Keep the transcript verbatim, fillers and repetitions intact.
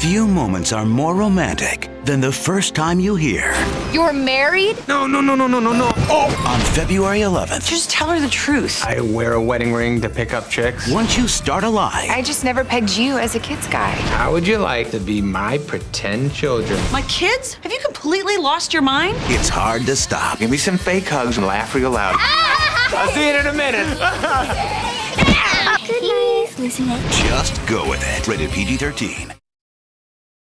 Few moments are more romantic than the first time you hear. You're married? No, no, no, no, no, no, no. Oh! On February eleventh. Just tell her the truth. I wear a wedding ring to pick up chicks. Once you start a lie. I just never pegged you as a kid's guy. How would you like to be my pretend children? My kids? Have you completely lost your mind? It's hard to stop. Give me some fake hugs and laugh real loud. Ah! I'll see you in a minute. Just go with it. Rated P G thirteen.